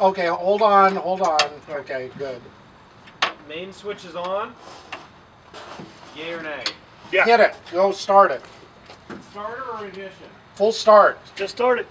Okay, hold on, hold on. Okay, good. Main switch is on. Yay or nay? Yeah. Hit it. Go start it. Starter or ignition? Full start. Just start it.